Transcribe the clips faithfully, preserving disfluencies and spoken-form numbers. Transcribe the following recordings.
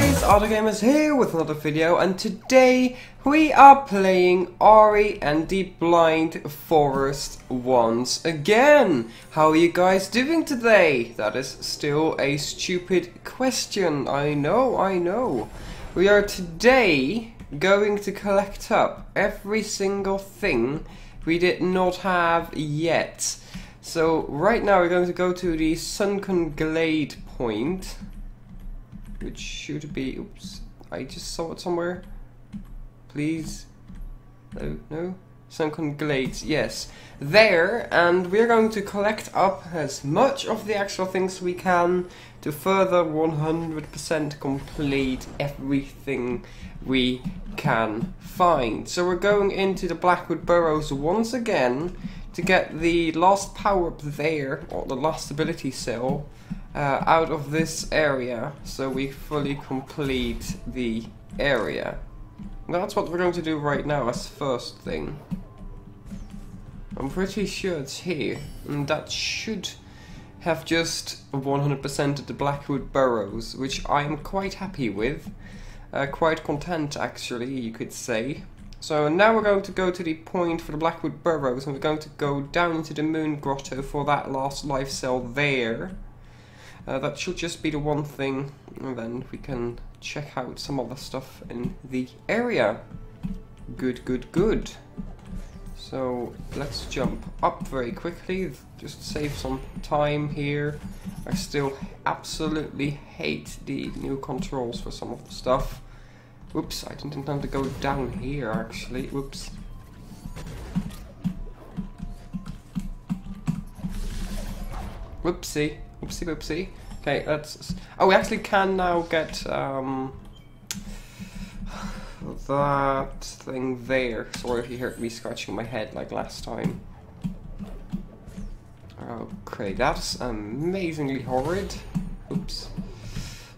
guys, AutoGamerz here with another video, and today we are playing Ori and the Blind Forest once again. How are you guys doing today? That is still a stupid question, I know, I know. We are today going to collect up every single thing we did not have yet. So right now we're going to go to the Sunken Glade point, which should be, oops, I just saw it somewhere, please, no, no, Sunken Glades, yes, there, and we're going to collect up as much of the actual things we can to further one hundred percent complete everything we can find. So we're going into the Blackwood Burrows once again to get the last power-up there, or the last ability cell, Uh, out of this area, so we fully complete the area. That's what we're going to do right now as first thing. I'm pretty sure it's here, and that should have just one hundred percent of the Blackwood Burrows, which I'm quite happy with. Uh, quite content, actually, you could say. So now we're going to go to the point for the Blackwood Burrows, and we're going to go down into the Moon Grotto for that last life cell there. Uh, that should just be the one thing, and then we can check out some other stuff in the area. Good, good, good. So let's jump up very quickly, just save some time here. I still absolutely hate the new controls for some of the stuff. Whoops, I didn't intend to go down here actually, whoops. Whoopsie. Oopsie boopsie. Okay, that's... Oh, we actually can now get um, that thing there. Sorry if you heard me scratching my head like last time. Okay, that's amazingly horrid. Oops.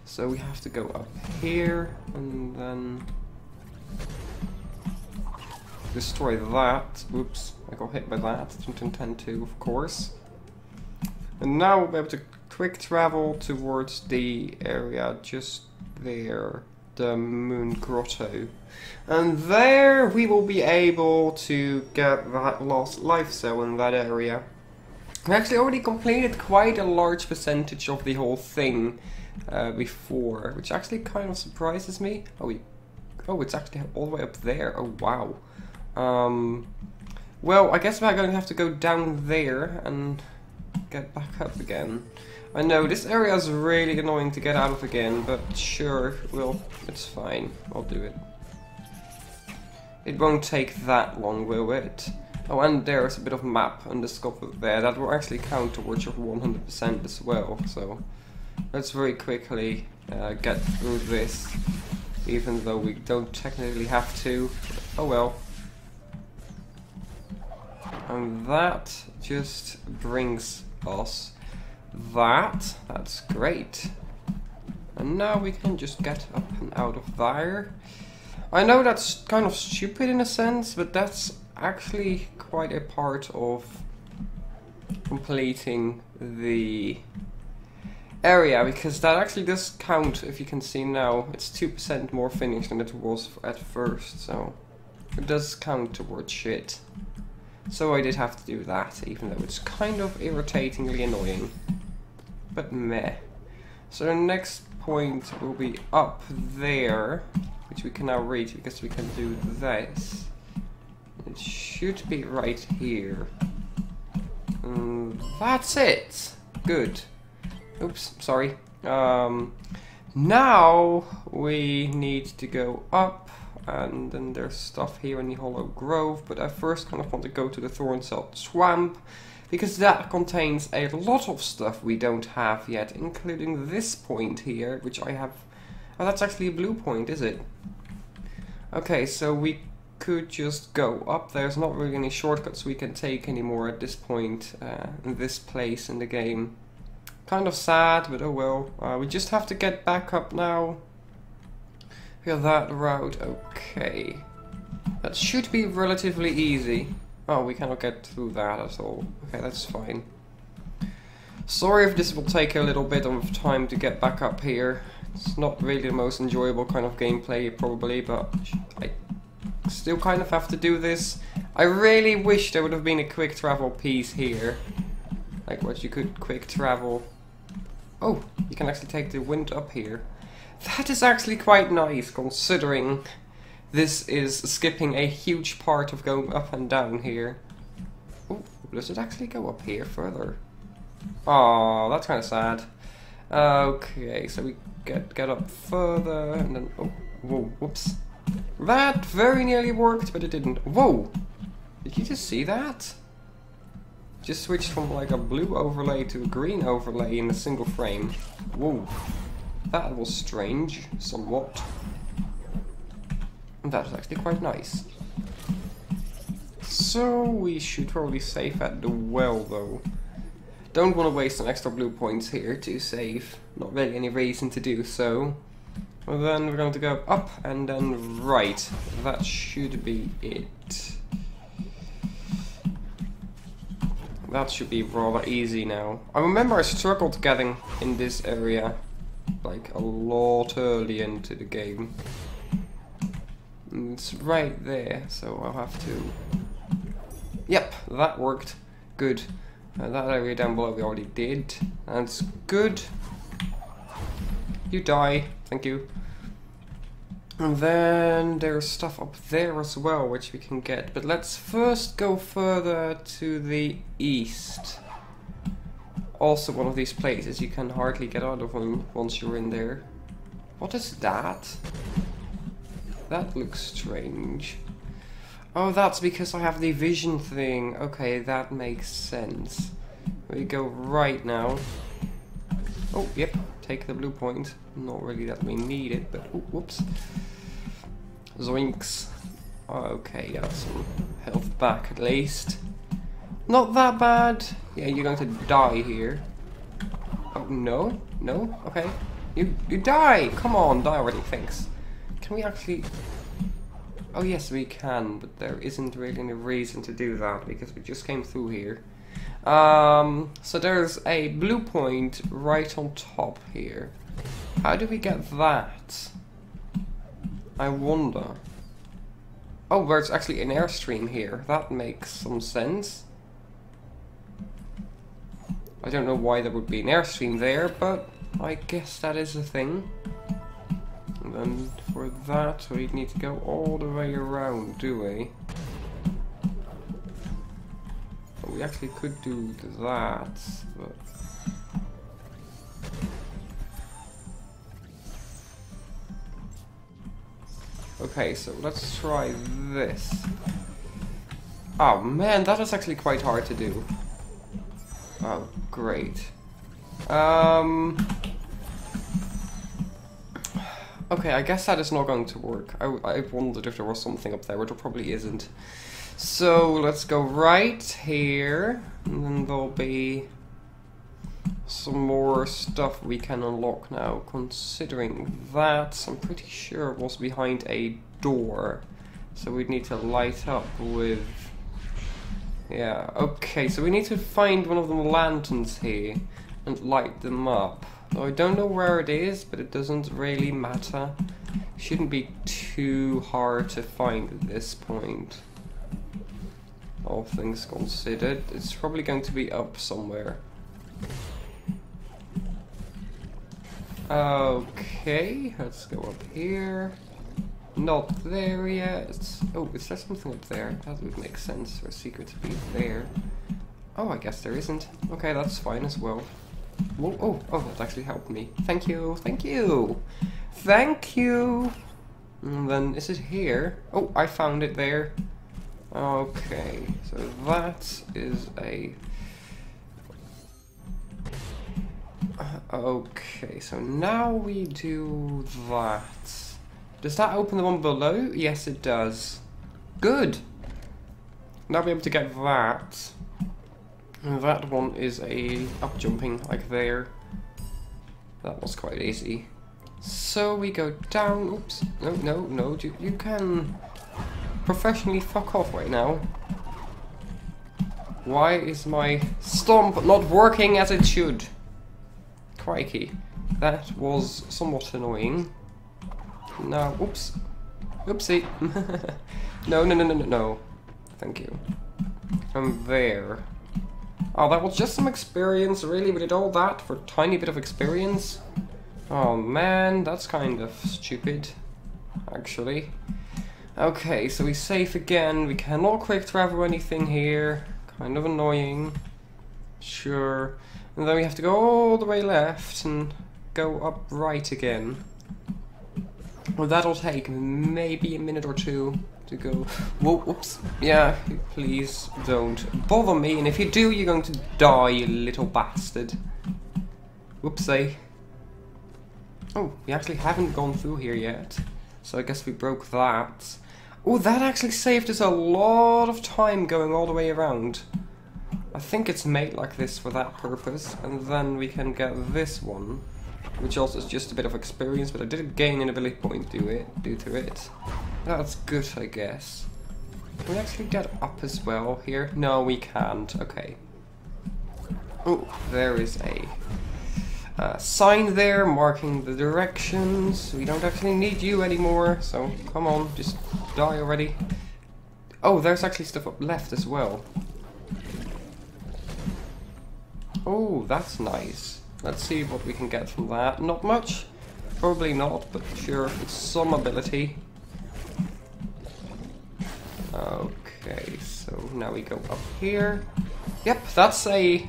So we have to go up here and then destroy that. Oops, I got hit by that. Didn't intend to, of course. And now we'll be able to quick travel towards the area just there, the Moon Grotto. And there we will be able to get that last life cell in that area. We actually already completed quite a large percentage of the whole thing uh, before, which actually kind of surprises me. Oh, we, oh, it's actually all the way up there. Oh, wow. Um, well, I guess we're going to have to go down there and get back up again. I know this area is really annoying to get out of again, but sure, well, it's fine. I'll do it. It won't take that long, will it? Oh, and there's a bit of map undiscovered there that will actually count towards your one hundred percent as well. So let's very quickly uh, get through this, even though we don't technically have to. Oh well. And that just brings us that. That's great. And now we can just get up and out of there. I know that's kind of stupid in a sense, but that's actually quite a part of completing the area, because that actually does count. If you can see now, it's two percent more finished than it was at first, so it does count towards shit. So I did have to do that, even though it's kind of irritatingly annoying. But meh. So the next point will be up there, which we can now reach because we can do this. It should be right here. And that's it! Good. Oops, sorry. Um, now we need to go up. And then there's stuff here in the Hollow Grove, but I first kind of want to go to the Thorncell Swamp, because that contains a lot of stuff we don't have yet, including this point here, which I have... Oh, that's actually a blue point, is it? Okay, so we could just go up. There's not really any shortcuts we can take anymore at this point, uh, in this place in the game. Kind of sad, but oh well. Uh, we just have to get back up now. Via that route, okay. That should be relatively easy. Oh, we cannot get through that at all. Okay, that's fine. Sorry if this will take a little bit of time to get back up here, It's not really the most enjoyable kind of gameplay probably, but I still kind of have to do this. I really wish there would have been a quick travel piece here. Like what you could quick travel. Oh, you can actually take the wind up here. That is actually quite nice considering this is skipping a huge part of going up and down here. Ooh, does it actually go up here further? Oh, that's kind of sad. Okay, so we get get up further and then oh, whoa, whoops. That very nearly worked, but it didn't. Whoa! Did you just see that? Just switched from like a blue overlay to a green overlay in a single frame. Whoa. That was strange, somewhat. And that was actually quite nice. So we should probably save at the well though. Don't want to waste an extra blue points here to save. Not really any reason to do so. Well, then we're going to go up and then right. That should be it. That should be rather easy now. I remember I struggled getting in this area like a lot early into the game. And it's right there, so I'll have to... Yep, that worked. Good. Uh, that area down below we already did. That's good. You die. Thank you. And then there's stuff up there as well which we can get. But let's first go further to the east. Also one of these places you can hardly get out of once you're in there. What is that? That looks strange. Oh, that's because I have the vision thing. Okay, that makes sense. We go right now. Oh, yep. Take the blue point. Not really that we need it, but... Ooh, whoops. Zoinks. Okay, got some health back at least. Not that bad. Yeah, you're going to die here. Oh, no? No? Okay. You, you die! Come on, die already. Thanks. Can we actually... Oh yes, we can, but there isn't really any reason to do that because we just came through here. Um, so there's a blue point right on top here. How do we get that? I wonder. Oh, there's actually an airstream here. That makes some sense. I don't know why there would be an airstream there, but I guess that is a thing. And for that, we need to go all the way around, do we? But we actually could do that, but... Okay, so let's try this. Oh man, that was actually quite hard to do. Oh, great. Um... Okay, I guess that is not going to work. I, I wondered if there was something up there, but there probably isn't. So, let's go right here, and then there'll be some more stuff we can unlock now. Considering that, I'm pretty sure it was behind a door, so we'd need to light up with... Yeah, okay, so we need to find one of the lanterns here, and light them up. I don't know where it is, but it doesn't really matter. Shouldn't be too hard to find at this point. All things considered, it's probably going to be up somewhere. Okay, let's go up here. Not there yet. Oh, is there something up there? That would make sense for a secret to be there. Oh, I guess there isn't. Okay, that's fine as well. Whoa, oh, oh, that actually helped me. Thank you, thank you, thank you. And then, is it here? Oh, I found it there. Okay, so that is a... Okay, so now we do that. Does that open the one below? Yes, it does. Good. Now we're able to get that. That one is a up jumping like there. That was quite easy. So we go down. Oops. No, no, no. You, you can professionally fuck off right now. Why is my stomp not working as it should? Crikey. That was somewhat annoying. Now, oops. Oopsie. no, no, no, no, no, no. Thank you. I'm there. Oh, that was just some experience, really? We did all that for a tiny bit of experience? Oh man, that's kind of stupid, actually. Okay, so we save again. We cannot quick travel anything here. Kind of annoying. Sure. And then we have to go all the way left and go up right again. Well, that'll take maybe a minute or two to go. Whoa, whoops. Yeah, please don't bother me. And if you do, you're going to die, you little bastard. Whoopsie. Oh, we actually haven't gone through here yet. So I guess we broke that. Oh, that actually saved us a lot of time going all the way around. I think it's made like this for that purpose, and then we can get this one, which also is just a bit of experience, but I did gain an ability point due, it, due to it. That's good, I guess. Can we actually get up as well here? No, we can't. Okay. Oh, there is a uh, sign there marking the directions. We don't actually need you anymore, so come on, just die already. Oh, there's actually stuff up left as well. Oh, that's nice. Let's see what we can get from that. Not much. Probably not, but sure, it's some ability. Okay, so now we go up here. Yep, that's a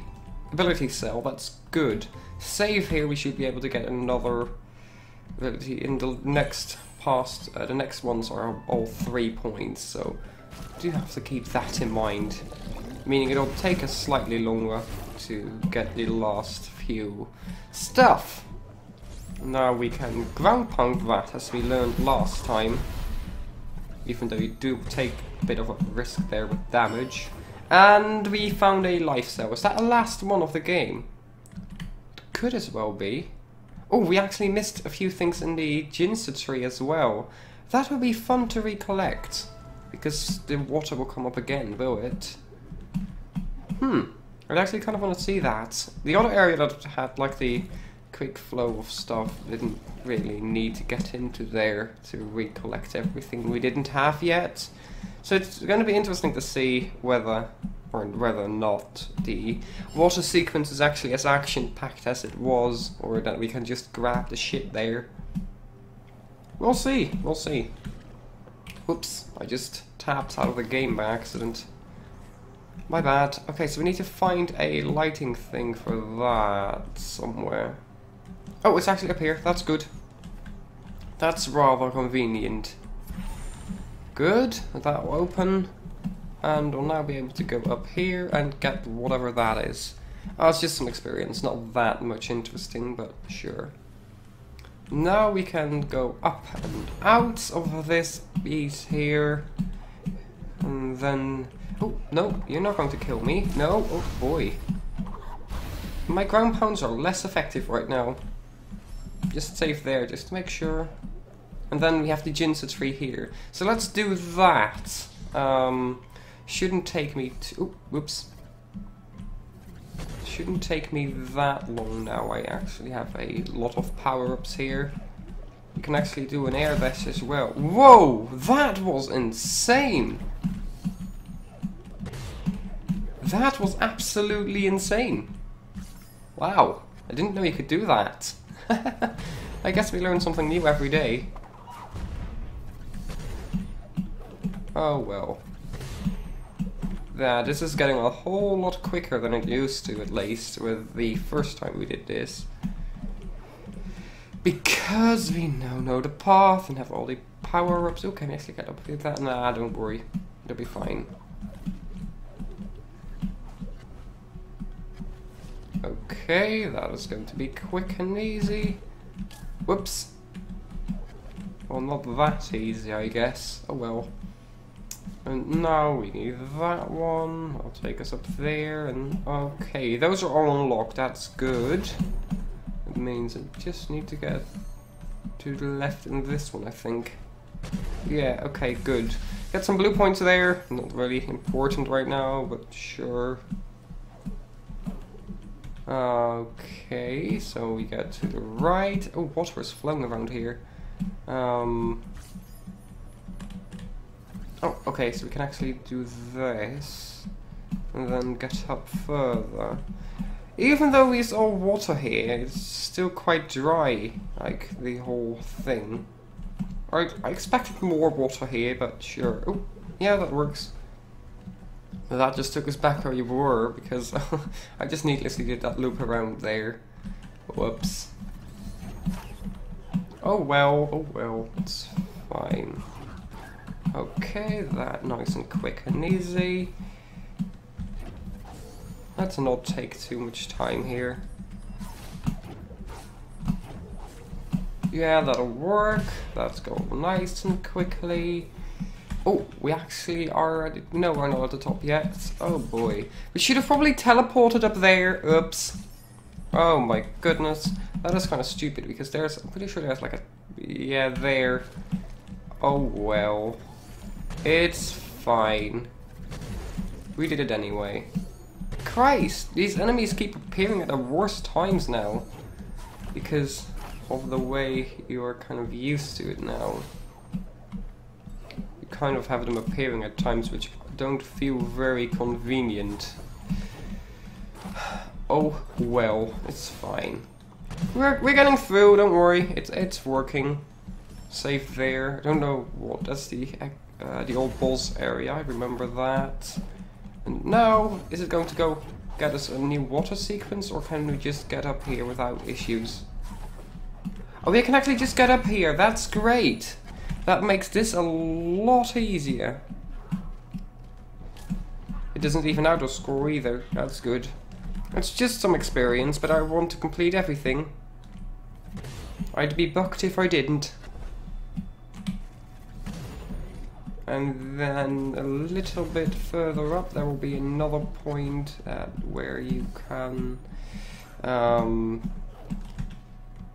ability cell. That's good. Save here, we should be able to get another ability in the next past. Uh, the next ones are all three points, so we do have to keep that in mind. Meaning it'll take us slightly longer to get the last few stuff. Now we can ground pound that as we learned last time, even though you do take a bit of a risk there with damage. And we found a life cell. Is that the last one of the game? It could as well be. Oh, we actually missed a few things in the Ginso Tree as well. That would be fun to recollect, because the water will come up again, will it? Hmm. I'd actually kind of want to see that. The other area that had like the quick flow of stuff didn't really need to get into there to recollect everything we didn't have yet. So it's going to be interesting to see whether or whether or not the water sequence is actually as action-packed as it was, or that we can just grab the shit there. We'll see. We'll see. Whoops! I just tapped out of the game by accident. My bad. Okay, so we need to find a lighting thing for that somewhere. Oh, it's actually up here. That's good. That's rather convenient. Good. That will open. And we'll now be able to go up here and get whatever that is. Oh, it's just some experience. Not that much interesting, but sure. Now we can go up and out of this piece here. And then... Oh, no, you're not going to kill me. No, oh boy. My ground pounds are less effective right now. Just save there, just to make sure. And then we have the Ginso Tree here. So let's do that. Um, shouldn't take me to... Whoops. Shouldn't take me that long now. I actually have a lot of power-ups here. You can actually do an air dash as well. Whoa, that was insane! That was absolutely insane. Wow, I didn't know you could do that. I guess we learn something new every day. Oh well. Yeah, this is getting a whole lot quicker than it used to, at least, with the first time we did this. Because we now know the path and have all the power-ups. Oh, can I actually get up with that? Nah, don't worry. It'll be fine. Okay, that is going to be quick and easy. Whoops. Well, not that easy, I guess. Oh well. And now we need that one. I'll take us up there, and okay, those are all unlocked. That's good. It means I just need to get to the left in this one, I think. Yeah, okay, good. Got some blue points there. Not really important right now, but sure. Okay, so we got to the right. Oh, water is flowing around here. Um, oh, okay, so we can actually do this. And then get up further. Even though it's all water here, it's still quite dry, like, the whole thing. Right, I expected more water here, but sure. Oh, yeah, that works. That just took us back where you were, because I just needlessly did that loop around there. Whoops. Oh well, oh well, it's fine. Okay, that nice and quick and easy. Let's not take too much time here. Yeah, that'll work. Let's go nice and quickly. Oh, we actually are... No, we're not at the top yet. Oh boy. We should have probably teleported up there. Oops. Oh my goodness. That is kind of stupid because there's... I'm pretty sure there's like a... Yeah, there. Oh well. It's fine. We did it anyway. Christ! These enemies keep appearing at the worst times now. Because of the way you are kind of used to it now. Kind of have them appearing at times which don't feel very convenient. Oh well, it's fine. We're we're getting through. Don't worry, it's it's working. Safe there. I don't know what. That's the uh, the old boss area. I remember that. And now, is it going to go get us a new water sequence, or can we just get up here without issues? Oh, we can actually just get up here. That's great. That makes this a lot easier. It doesn't even auto-score either, that's good. It's just some experience, but I want to complete everything. I'd be bucked if I didn't. And then a little bit further up there will be another point at where you can um,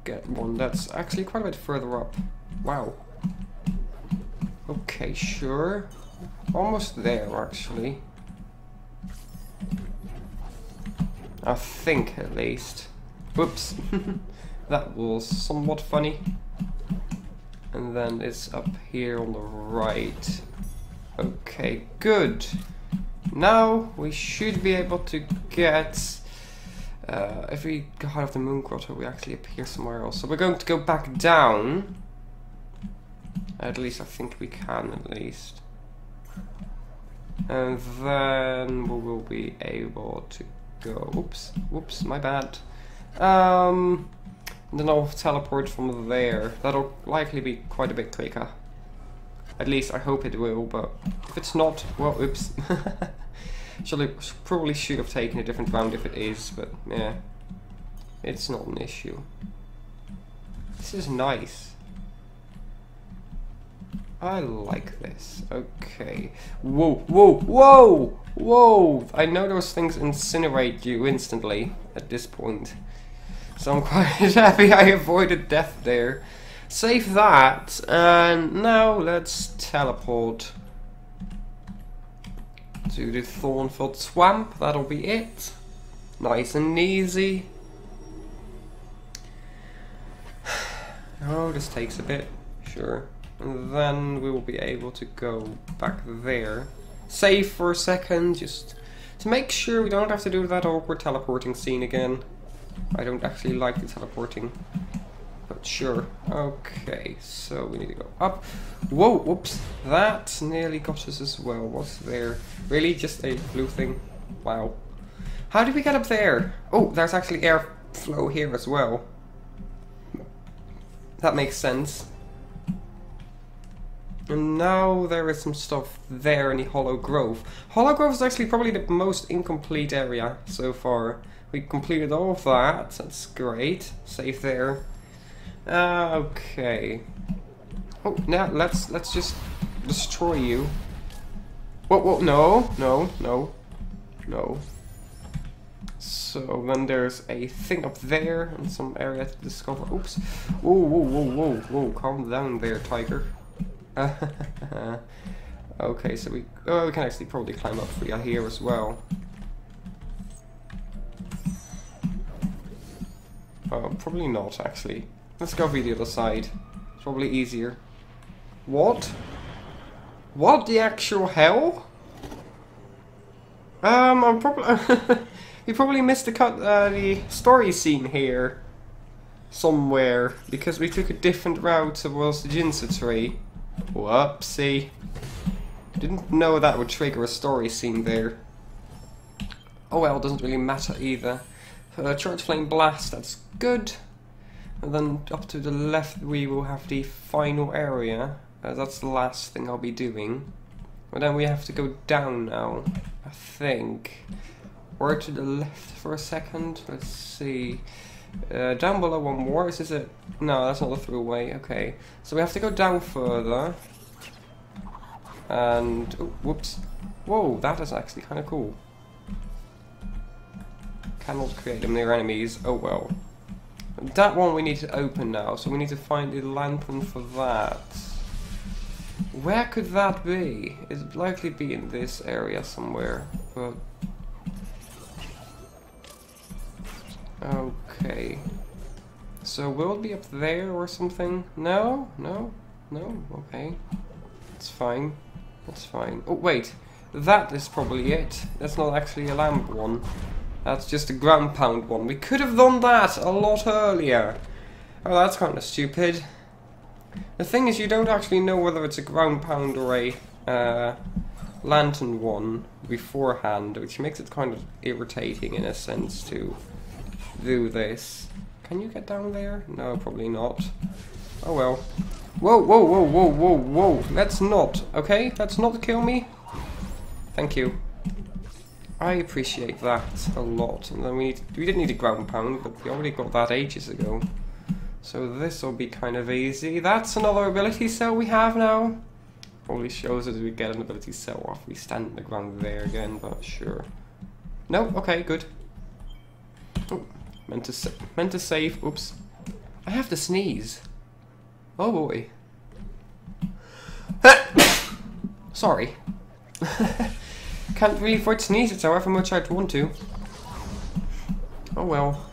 get one that's actually quite a bit further up. Wow. Okay, sure. Almost there, actually. I think, at least. Whoops. That was somewhat funny. And then it's up here on the right. Okay, good. Now we should be able to get... Uh, if we go out of the Moon Grotto, we actually appear somewhere else. So we're going to go back down. At least I think we can, at least. And then we will be able to go... Oops, whoops, my bad. Um, and then I'll teleport from there. That'll likely be quite a bit quicker. At least I hope it will, but if it's not, well, oops. Surely, probably should have taken a different round if it is, but yeah. It's not an issue. This is nice. I like this. Okay. Whoa, whoa, whoa, whoa! I know those things incinerate you instantly at this point. So I'm quite happy I avoided death there. Save that, and now let's teleport to the Thornfelt Swamp. That'll be it. Nice and easy. Oh, this takes a bit. Sure. And then we will be able to go back there. Save for a second, just to make sure we don't have to do that awkward teleporting scene again. I don't actually like the teleporting. But sure. Okay, so we need to go up. Whoa, whoops. That nearly got us as well. What's there? Really? Just a blue thing? Wow. How did we get up there? Oh, there's actually airflow here as well. That makes sense. And now there is some stuff there in the Hollow Grove. Hollow Grove is actually probably the most incomplete area so far. We completed all of that, that's great. Save there. Uh, okay. Oh, now let's let's just destroy you. Whoa, whoa, no, no, no, no. So then there's a thing up there and some area to discover. Oops. Whoa, whoa, whoa, whoa, whoa, calm down there, tiger. Okay, so we oh, we can actually probably climb up via here as well. Uh, probably not, actually. Let's go via the other side. It's probably easier. What? What the actual hell? Um, I'm probably... You probably missed the cut, uh, the story scene here. Somewhere. Because we took a different route towards the Ginso Tree. Whoopsie. Didn't know that would trigger a story scene there. Oh well, doesn't really matter either. Uh, Church Flame Blast, that's good. And then up to the left we will have the final area. Uh, that's the last thing I'll be doing. But then we have to go down now, I think. Or to the left for a second, let's see. Uh, down below one more, is this it? No, that's not the throughway, okay. So we have to go down further. And, oh, whoops. Whoa, that is actually kind of cool. Cannot create them near enemies, oh well. That one we need to open now, so we need to find the lantern for that. Where could that be? It'd likely be in this area somewhere, but... Okay. So will it be up there or something? No? No? No? Okay. It's fine. That's fine. Oh wait, that is probably it. That's not actually a lamp one. That's just a ground pound one. We could have done that a lot earlier. Oh, that's kind of stupid. The thing is, you don't actually know whether it's a ground pound or a uh, lantern one beforehand, which makes it kind of irritating in a sense to do this. Can you get down there? No, probably not. Oh well. Whoa, whoa, whoa, whoa, whoa, whoa. Let's not, okay? Let's not kill me. Thank you. I appreciate that a lot. And then we need, we didn't need a ground pound, but we already got that ages ago. So this will be kind of easy. That's another ability cell we have now. Probably shows us we get an ability cell off. We stand on the ground there again, but sure. No, okay, good. Oh, meant to sa meant to save. Oops, I have to sneeze. Oh boy. Sorry. Can't really afford to sneeze it however much I'd want to. Oh well.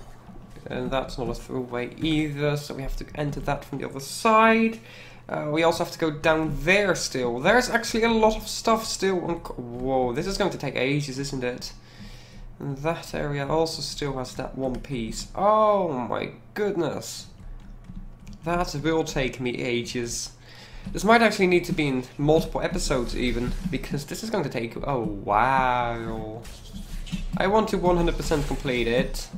And that's not a throwaway either, so we have to enter that from the other side. Uh, we also have to go down there still. There's actually a lot of stuff still on... Whoa, this is going to take ages, isn't it? And that area also still has that one piece. Oh my goodness. That will take me ages. This might actually need to be in multiple episodes even, because this is going to take... Oh, wow. I want to one hundred percent complete it,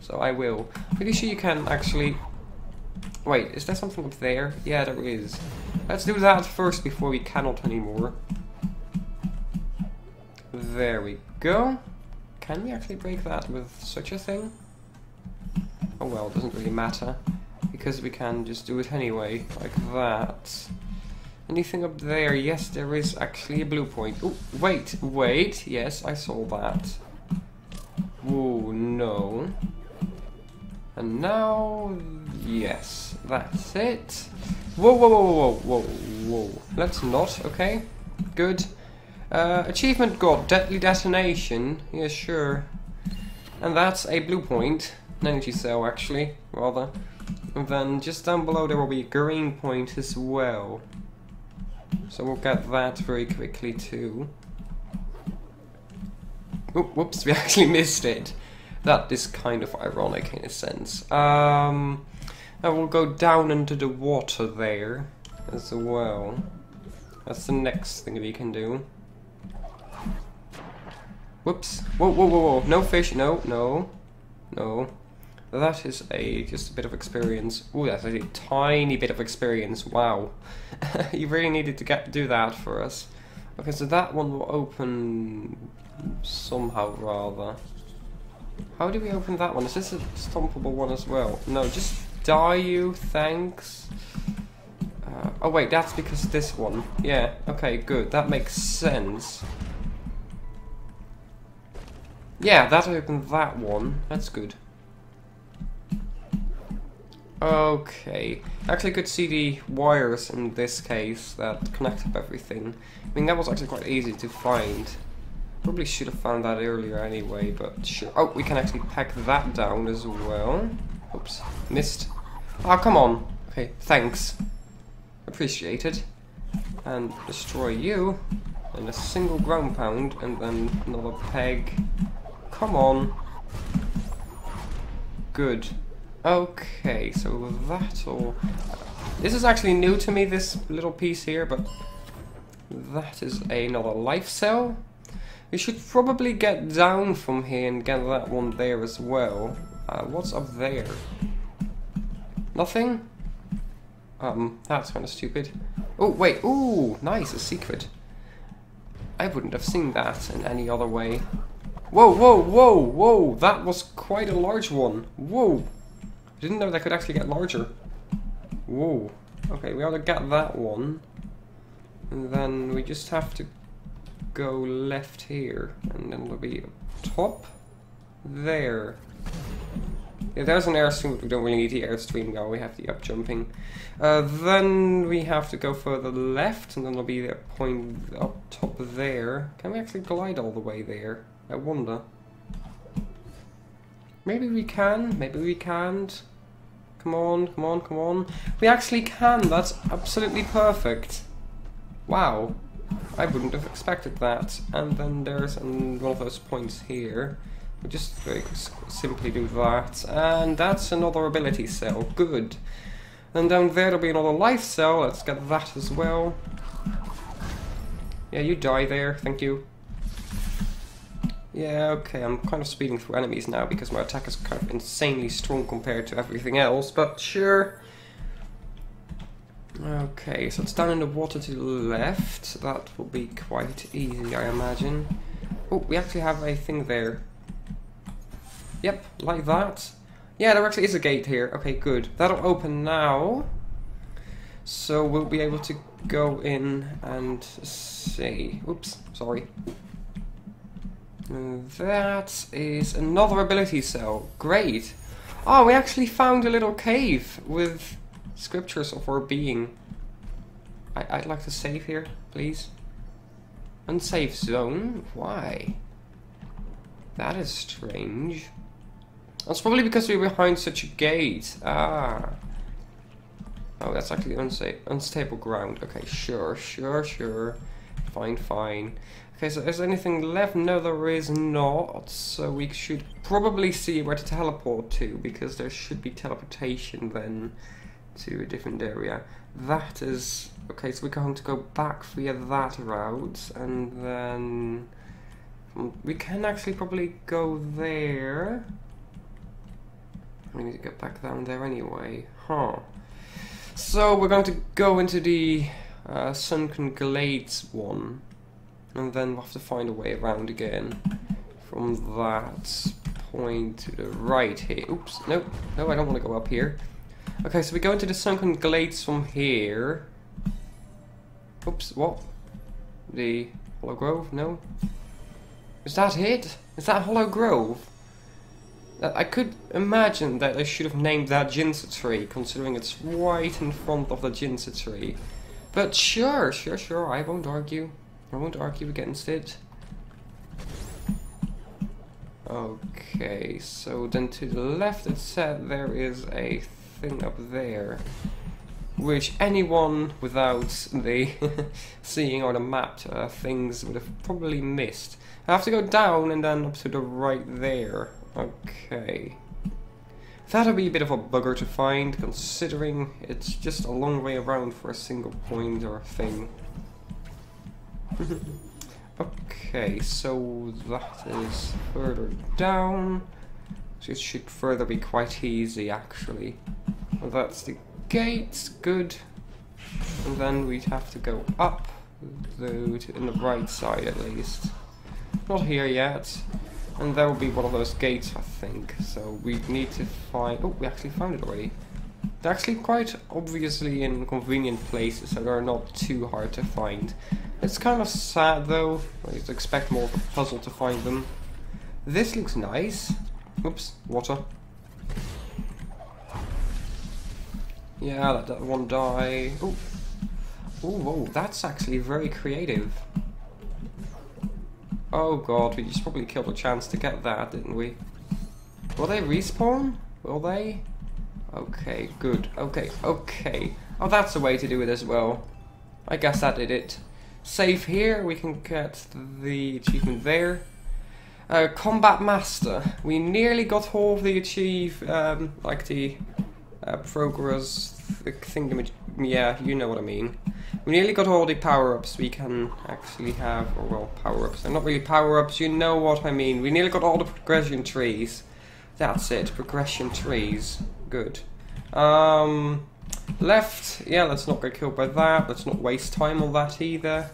so I will. Pretty sure you can actually... Wait, is there something up there? Yeah, there is. Let's do that first before we cannot anymore. There we go. Can we actually break that with such a thing? Oh well, it doesn't really matter, because we can just do it anyway, like that. Anything up there? Yes, there is actually a blue point. Oh, wait, wait. Yes, I saw that. Whoa, no. And now, yes, that's it. Whoa, whoa, whoa, whoa, whoa, whoa. Let's not, okay? Good. Uh, achievement got Deadly Detonation. Yeah, sure. And that's a blue point. An energy cell, actually, rather. And then just down below there will be a green point as well. So we'll get that very quickly too. Oh, whoops, we actually missed it. That is kind of ironic in a sense. Um, now we'll go down into the water there as well. That's the next thing we can do. Whoops. Whoa, whoa, whoa, whoa. No fish. No, no, no. That is a just a bit of experience. Ooh, that's a tiny bit of experience. Wow. You really needed to get do that for us. Okay, so that one will open somehow rather. How do we open that one? Is this a stompable one as well? No, just die you, thanks. Uh, oh wait, that's because this one. Yeah, okay, good. That makes sense. Yeah, that opened that one. That's good. Okay, actually could see the wires in this case that connect up everything. I mean, that was actually quite easy to find. Probably should have found that earlier anyway, but sure. Oh, we can actually pack that down as well. Oops, missed. Ah, oh, come on. Okay, thanks. Appreciated. And destroy you. And a single ground pound, and then another peg. Come on. Good. Okay, so that all... This is actually new to me, this little piece here, but... That is another life cell. We should probably get down from here and get that one there as well. Uh, what's up there? Nothing? Um, that's kind of stupid. Oh, wait. Ooh, nice, a secret. I wouldn't have seen that in any other way. Whoa, whoa, whoa, whoa. That was quite a large one. Whoa. I didn't know that could actually get larger. Whoa. Okay, we ought to get that one. And then we just have to go left here. And then it'll be up top. There. Yeah, there's an airstream, but we don't really need the airstream now. We have the up jumping. Uh, then we have to go further left, and then there'll be that point up top there. Can we actually glide all the way there? I wonder. Maybe we can, maybe we can't. Come on, come on, come on. We actually can, that's absolutely perfect. Wow. I wouldn't have expected that. And then there's an, one of those points here. We'll just very simply do that. And that's another ability cell. Good. And down there there'll be another life cell. Let's get that as well. Yeah, you die there. Thank you. Yeah, okay. I'm kind of speeding through enemies now because my attack is kind of insanely strong compared to everything else. But sure. Okay, so it's down in the water to the left. That will be quite easy, I imagine. Oh, we actually have a thing there. Yep, like that. Yeah, there actually is a gate here. Okay, good. That'll open now. So we'll be able to go in and see. Oops, sorry. And that is another ability cell. Great. Oh, we actually found a little cave with scriptures of our being. I I'd like to save here, please. Unsafe zone? Why? That is strange. That's probably because we were behind such a gate. Ah. Oh, that's actually unsa unstable ground. Okay, sure, sure, sure. Fine, fine. Okay, so is there anything left? No, there is not. So we should probably see where to teleport to, because there should be teleportation then to a different area. That is... Okay, so we're going to go back via that route, and then... We can actually probably go there. We need to get back down there anyway. Huh. So we're going to go into the uh, Sunken Glades one. And then we'll have to find a way around again. From that point to the right here. Oops, nope. No, I don't want to go up here. Okay, so we go into the Sunken Glades from here. Oops, what? The Hollow Grove? No. Is that it? Is that Hollow Grove? I could imagine that they should have named that Ginso Tree, considering it's right in front of the Ginso Tree. But sure, sure, sure, I won't argue. I won't argue against it. Okay, so then to the left it said there is a thing up there. Which anyone without the seeing on the map uh, things would have probably missed. I have to go down and then up to the right there. Okay. That'll be a bit of a bugger to find, considering it's just a long way around for a single point or thing. Okay, so that is further down. So it should further be quite easy, actually. Well, that's the gates, good. And then we'd have to go up, though, to, in the right side at least. Not here yet. And there will be one of those gates, I think. So we need to find... Oh, we actually found it already. They're actually quite obviously in convenient places, so they're not too hard to find. It's kind of sad, though. I'd expect more of a puzzle to find them. This looks nice. Oops, water. Yeah, let that one die. Oh, whoa, that's actually very creative. Oh god, we just probably killed a chance to get that, didn't we? Will they respawn? Will they? Okay, good. Okay, okay. Oh, that's a way to do it as well. I guess that did it. Save here, we can get the achievement there. Uh, Combat Master. We nearly got all of the achieve, um, like the uh, progress thingamaj. Yeah, you know what I mean. We nearly got all the power-ups we can actually have, or well, power-ups. They're not really power-ups, you know what I mean. We nearly got all the progression trees. That's it, progression trees. Good. Um, left. Yeah, let's not get killed by that. Let's not waste time on that either.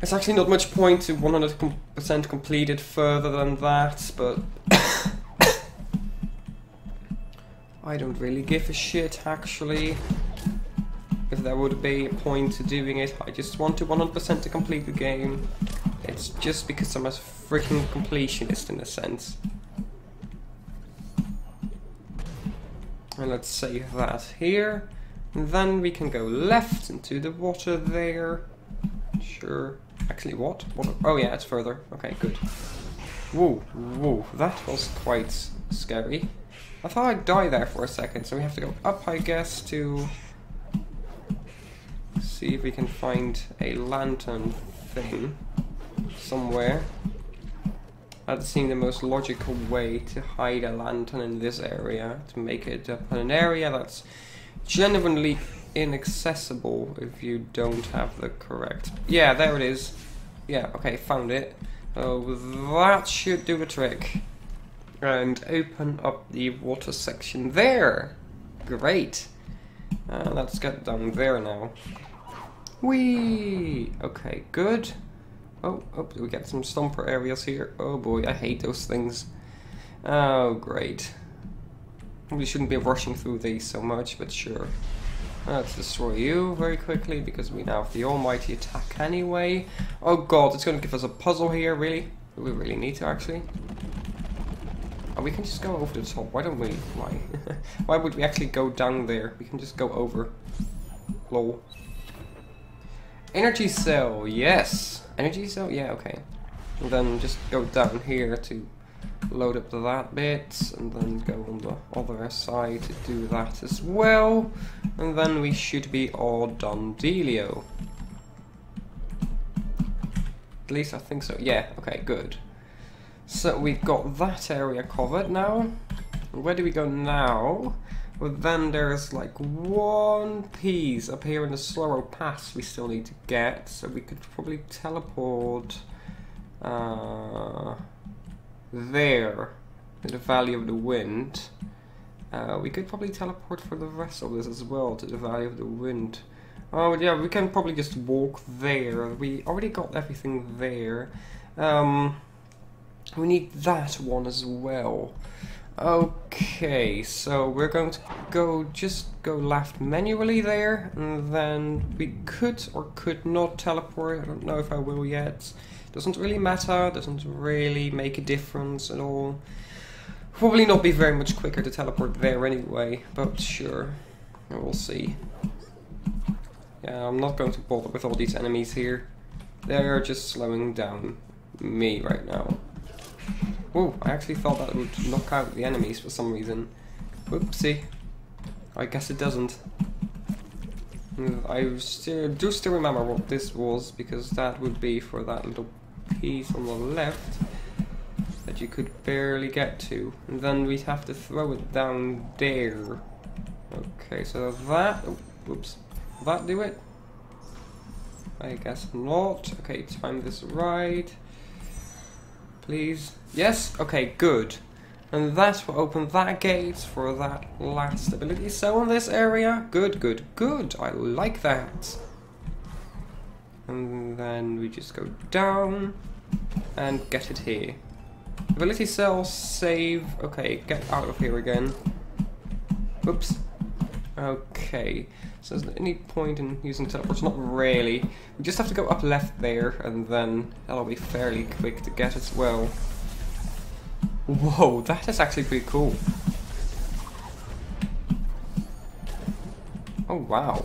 There's actually not much point to one hundred percent completed further than that, but... I don't really give a shit, actually. If there would be a point to doing it, I just want to one hundred percent to complete the game. It's just because I'm a freaking completionist in a sense. And let's save that here. And then we can go left into the water there. Sure. Actually, what? What? Oh yeah, it's further. Okay, good. Whoa, whoa, that was quite scary. I thought I'd die there for a second, so we have to go up, I guess, to see if we can find a lantern thing somewhere. That seemed the most logical way to hide a lantern in this area, to make it up in an area that's genuinely inaccessible if you don't have the correct... Yeah, there it is. Yeah, okay, found it. So that should do the trick. And open up the water section there. Great. Uh, let's get down there now. Whee! Okay, good. Oh, oh, we get some stomper areas here. Oh boy, I hate those things. Oh, great. We shouldn't be rushing through these so much, but sure. Let's destroy you very quickly, because we now have the almighty attack anyway. Oh god, it's going to give us a puzzle here, really? We really need to, actually. Oh, we can just go over the top. Why don't we? Why? Why would we actually go down there? We can just go over. Lol. Energy cell, yes! Energy cell? Yeah, okay. And then just go down here to load up that bit, and then go on the other side to do that as well. And then we should be all done dealio. At least I think so. Yeah, okay, good. So we've got that area covered now. Where do we go now? Well, then there's like one piece up here in the Sluro Pass we still need to get, so we could probably teleport uh, there, to the Valley of the Wind. Uh, we could probably teleport for the rest of this as well, to the Valley of the Wind. Oh yeah, we can probably just walk there. We already got everything there. Um, we need that one as well. Okay, so we're going to go just go left manually there, and then we could or could not teleport. I don't know if I will yet. Doesn't really matter, doesn't really make a difference at all. Probably not be very much quicker to teleport there anyway, but sure, we'll see. Yeah, I'm not going to bother with all these enemies here. They're just slowing down me right now. Whoa, I actually thought that would knock out the enemies for some reason. Whoopsie. I guess it doesn't. I still, do still remember what this was, because that would be for that little piece on the left that you could barely get to. And then we'd have to throw it down there. Okay, so that... Oh, whoops. Will that do it? I guess not. Okay, time this right. Please. Yes? Okay, good. And that will open that gate for that last ability cell in this area. Good, good, good. I like that. And then we just go down and get it here. Ability cell, save. Okay, get out of here again. Oops. Okay. So there's any point in using teleports? Not really. We just have to go up left there, and then that'll be fairly quick to get as well. Whoa, that is actually pretty cool. Oh wow.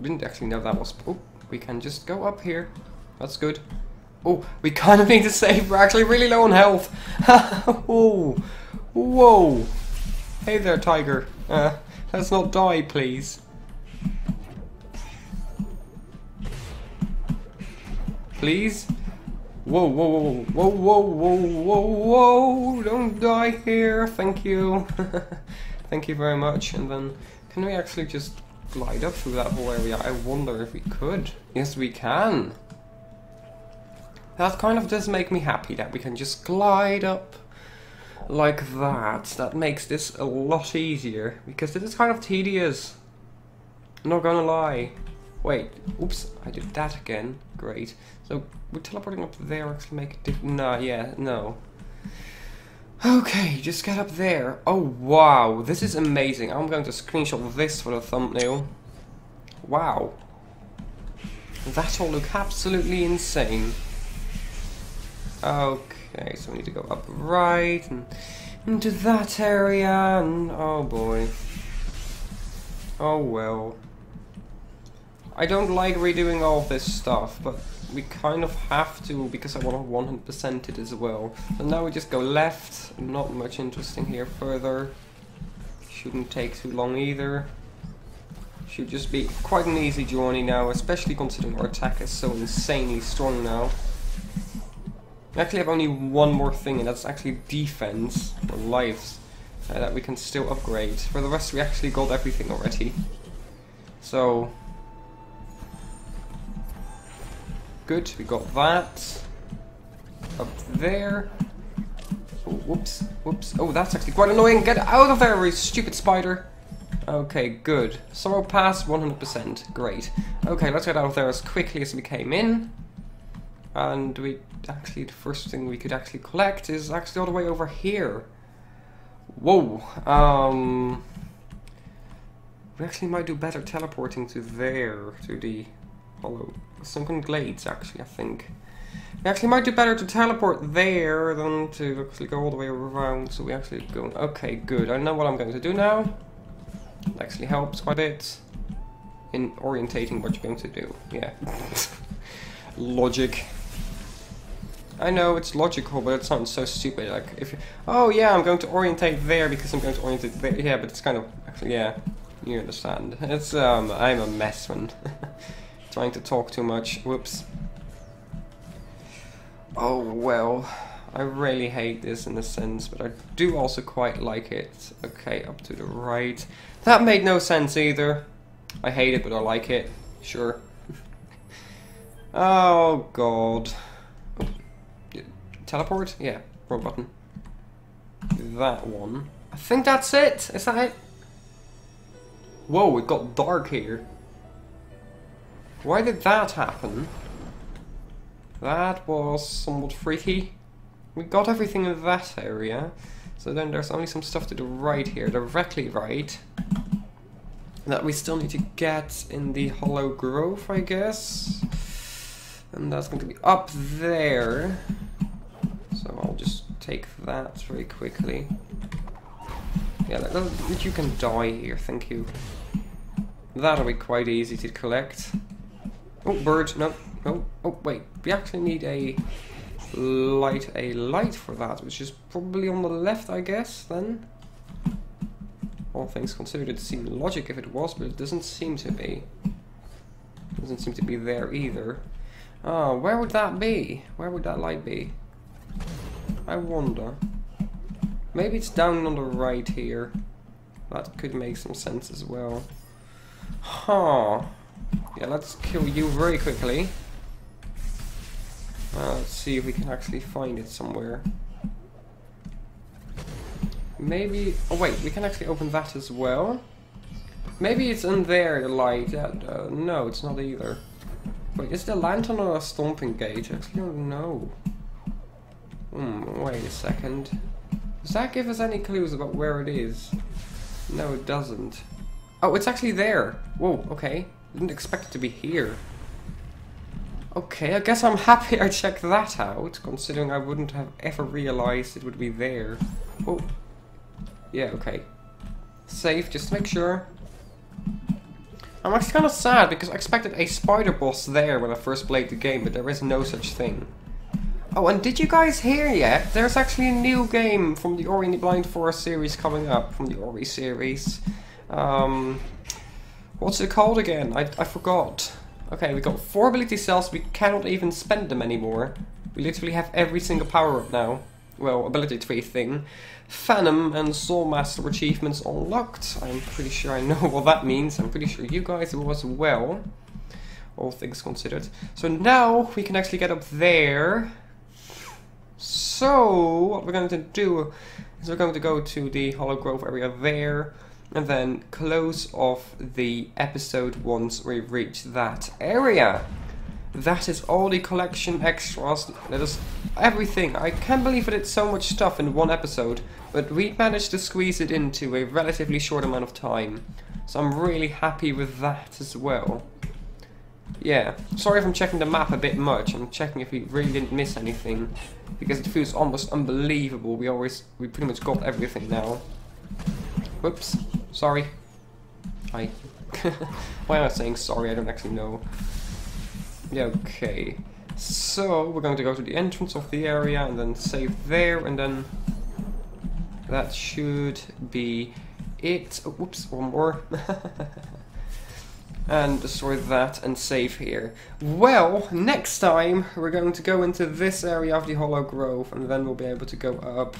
Didn't actually know that was... Oh, we can just go up here. That's good. Oh, we kind of need to save. We're actually really low on health. Oh, whoa. Hey there, tiger. Uh, let's not die, please. Please? Whoa, whoa, whoa, whoa, whoa, whoa, whoa, whoa! Don't die here, thank you. Thank you very much. And then, can we actually just glide up through that whole area? I wonder if we could. Yes, we can. That kind of does make me happy that we can just glide up like that. That makes this a lot easier, because it is kind of tedious. I'm not gonna lie. Wait, oops, I did that again. Great. So, would teleporting up there actually make a difference? Nah, yeah, no. Okay, just get up there. Oh, wow, this is amazing. I'm going to screenshot this for the thumbnail. Wow. That all look absolutely insane. Okay, so we need to go up right and into that area, and oh boy. Oh well. I don't like redoing all this stuff, but we kind of have to, because I want to one hundred percent it as well. So now we just go left. Not much interesting here further. Shouldn't take too long either. Should just be quite an easy journey now, especially considering our attack is so insanely strong now. I actually have only one more thing, and that's actually defense, or lives, uh, that we can still upgrade. For the rest, we actually got everything already. So, good, we got that up there. Oh, whoops, whoops. Oh, that's actually quite annoying. Get out of there, you stupid spider. Okay, good. Sluro Pass, one hundred percent. Great. Okay, let's get out of there as quickly as we came in. And we actually, the first thing we could actually collect is actually all the way over here. Whoa. Um, we actually might do better teleporting to there, to the hollow sunken glades. Actually, I think we actually might do better to teleport there than to actually go all the way around. So we actually go. Okay, good. I know what I'm going to do now. It actually helps quite a bit in orientating what you're going to do. Yeah. Logic. I know it's logical, but it sounds so stupid. Like, if you, oh yeah, I'm going to orientate there because I'm going to orientate there. Yeah, but it's kind of actually, yeah, you understand. It's um, I'm a mess when trying to talk too much. Whoops. Oh well, I really hate this in a sense, but I do also quite like it. Okay, up to the right. That made no sense either. I hate it, but I like it. Sure. Oh god. Oh. Teleport? Yeah, wrong button. That one. I think that's it. Is that it? Whoa, it got dark here. Why did that happen? That was somewhat freaky. We got everything in that area. So then there's only some stuff to the right here, directly right. That we still need to get in the Hollow Grove, I guess. And that's going to be up there. So I'll just take that very quickly. Yeah, that, that, you can die here, thank you. That'll be quite easy to collect. Oh, bird, no, no, oh, wait. We actually need a light, a light for that, which is probably on the left, I guess, then. All things considered, it seemed logic if it was, but it doesn't seem to be. It doesn't seem to be there either. Oh, where would that be? Where would that light be? I wonder. Maybe it's down on the right here. That could make some sense as well. Huh. Yeah, let's kill you very quickly. Uh, let's see if we can actually find it somewhere. Maybe... Oh wait, we can actually open that as well. Maybe it's in there, the light. Uh, uh, no, it's not either. Wait, is the lantern or a stomping gate? I actually don't know. Hmm, wait a second. Does that give us any clues about where it is? No, it doesn't. Oh, it's actually there! Whoa, okay. Didn't expect it to be here. Okay, I guess I'm happy I checked that out, considering I wouldn't have ever realized it would be there. Oh. Yeah, okay. Save, just to make sure. I'm actually kind of sad because I expected a spider boss there when I first played the game, but there is no such thing. Oh, and did you guys hear yet? There's actually a new game from the Ori and the Blind Forest series coming up, from the Ori series. Um, what's it called again? I, I forgot. Okay, we got four ability cells, we cannot even spend them anymore. We literally have every single power-up now. Well, ability tree thing. Phantom and Soulmaster achievements unlocked. I'm pretty sure I know what that means. I'm pretty sure you guys will as well. All things considered. So now we can actually get up there. So what we're going to do is we're going to go to the Hollow Grove area there, and then close off the episode once we reach that area. That is all the collection extras, that is everything. I can't believe that it's so much stuff in one episode, but we managed to squeeze it into a relatively short amount of time. So I'm really happy with that as well. Yeah, sorry if I'm checking the map a bit much. I'm checking if we really didn't miss anything, because it feels almost unbelievable. We always, we pretty much got everything now. Whoops, sorry. I, why am I saying sorry? I don't actually know. Yeah, okay, so we're going to go to the entrance of the area and then save there, and then that should be it. Oh, whoops, one more. And destroy that and save here. Well, next time we're going to go into this area of the Hollow Grove, and then we'll be able to go up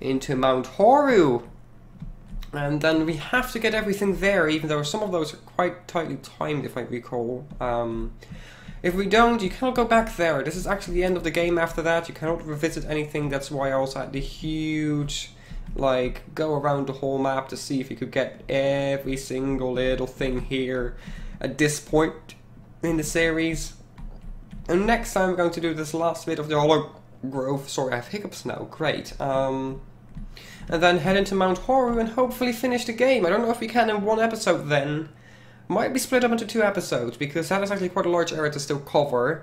into Mount Horu. And then we have to get everything there, even though some of those are quite tightly timed, if I recall. Um... If we don't, you cannot go back there. This is actually the end of the game after that. You cannot revisit anything. That's why I also had the huge, like, go around the whole map to see if you could get every single little thing here at this point in the series. And next time we're going to do this last bit of the Hollow Grove. Sorry, I have hiccups now. Great. Um, and then head into Mount Horu and hopefully finish the game. I don't know if we can in one episode then. Might be split up into two episodes, because that is actually quite a large area to still cover.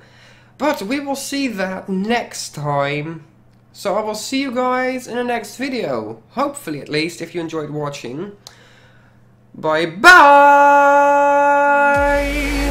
But we will see that next time. So I will see you guys in the next video. Hopefully, at least, if you enjoyed watching. Bye-bye!